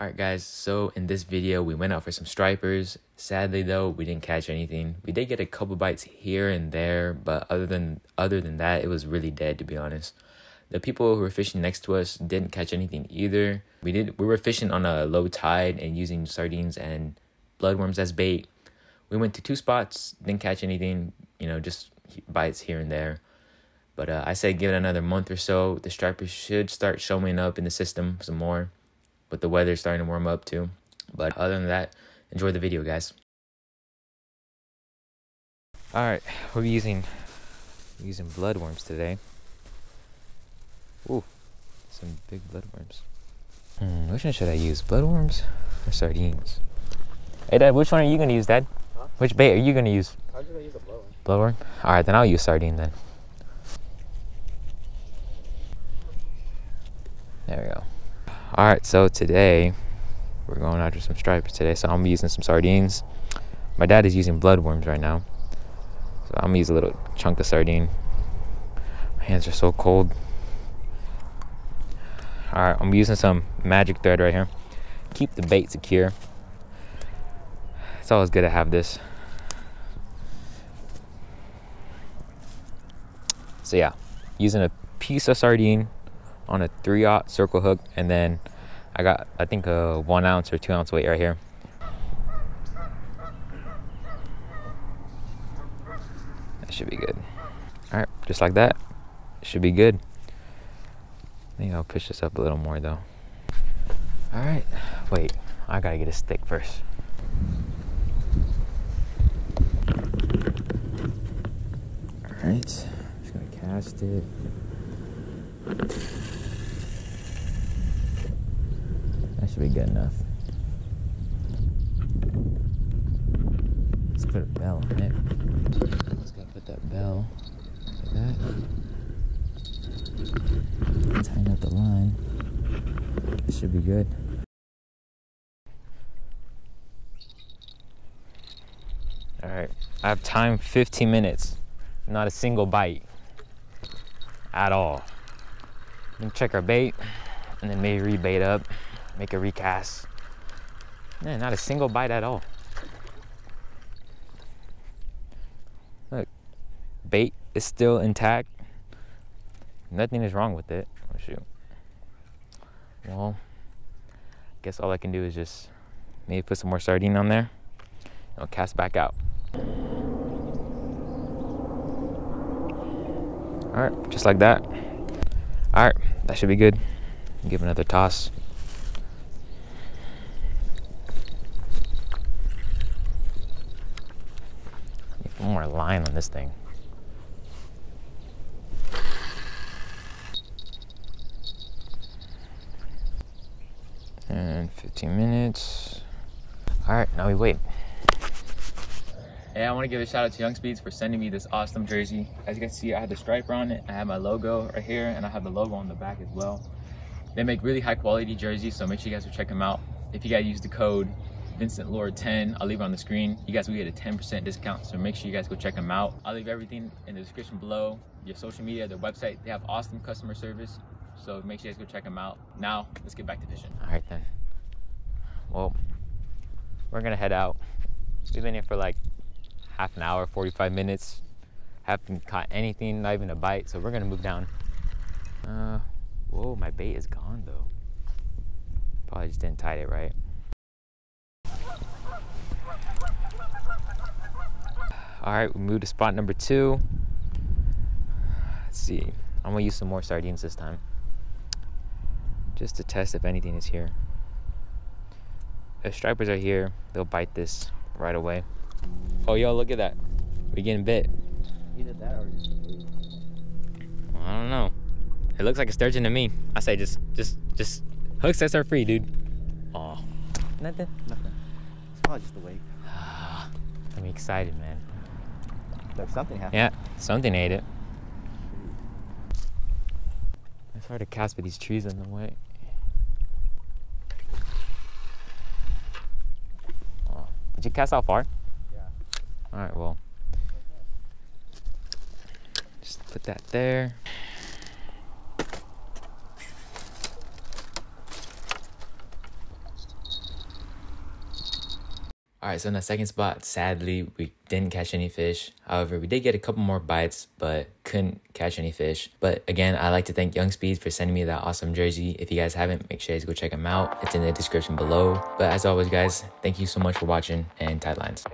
Alright guys, so in this video we went out for some stripers. Sadly though, we didn't catch anything. We did get a couple bites here and there, but other than that, it was really dead, to be honest. The people who were fishing next to us didn't catch anything either. We were fishing on a low tide and using sardines and bloodworms as bait. We went to two spots, didn't catch anything, you know, just bites here and there. But I say give it another month or so. The stripers should start showing up in the system some more, but the weather's starting to warm up too. But other than that, enjoy the video, guys. All right, we're using bloodworms today. Ooh, some big bloodworms. Which one should I use, bloodworms or sardines? Hey, Dad, which one are you gonna use, Dad? Huh? Which bait are you gonna use? I'm gonna use a bloodworm. Bloodworm? All right, then I'll use sardine then. There we go. All right, so today we're going after some stripers today, so I'm using some sardines. My dad is using bloodworms right now, so I'm gonna use a little chunk of sardine. My hands are so cold. All right, I'm using some magic thread right here. Keep the bait secure. It's always good to have this. So yeah, using a piece of sardine on a 3/0 circle hook, and then I got, I think, a 1 ounce or 2 ounce weight right here. That should be good. All right, just like that, should be good. I think I'll push this up a little more though. All right, wait, I gotta get a stick first. All right, I'm just gonna cast it. That should be good enough. Let's put a bell on it. Let's go put that bell like that. Tighten up the line. That should be good. Alright, I have timed 15 minutes. Not a single bite at all. Check our bait and then maybe rebait up, make a recast. Man, not a single bite at all. Look, bait is still intact. Nothing is wrong with it. Oh, shoot. Well, I guess all I can do is just maybe put some more sardine on there and I'll cast back out. All right, just like that. All right, that should be good. Give another toss. Need one more line on this thing. And 15 minutes. All right, now we wait. Hey, I want to give a shout out to Young Speeds for sending me this awesome jersey. As you can see, I have the striper on it, I have my logo right here, and I have the logo on the back as well. They make really high quality jerseys, so make sure you guys will check them out. If you guys use the code Vincent Lor 10, I'll leave it on the screen. You guys will get a 10% discount, so make sure you guys go check them out. I'll leave everything in the description below, your social media, their website. They have awesome customer service, so make sure you guys go check them out. Now, let's get back to fishing. All right then. Well, we're gonna head out. We've been here for like half an hour, 45 minutes. Haven't caught anything, not even a bite, so we're gonna move down. Whoa, my bait is gone though. Probably just didn't tie it right. All right, we moved to spot number 2. Let's see, I'm gonna use some more sardines this time, just to test if anything is here. If stripers are here, they'll bite this right away. Oh, yo, look at that. We getting bit. You did that or just well, I don't know. It looks like a sturgeon to me. I say just hook sets are free, dude. Oh. Nothing? Nothing. It's probably just the weight. I'm excited, man. Look, something happened. Yeah, something ate it. It's hard to cast with these trees in the way. Oh. Did you cast out far? All right, well, just put that there. Alright, so in the second spot, sadly, we didn't catch any fish. However, we did get a couple more bites, but couldn't catch any fish. But again, I'd like to thank Young Speeds for sending me that awesome jersey. If you guys haven't, make sure you go check them out. It's in the description below. But as always, guys, thank you so much for watching, and Tidelines.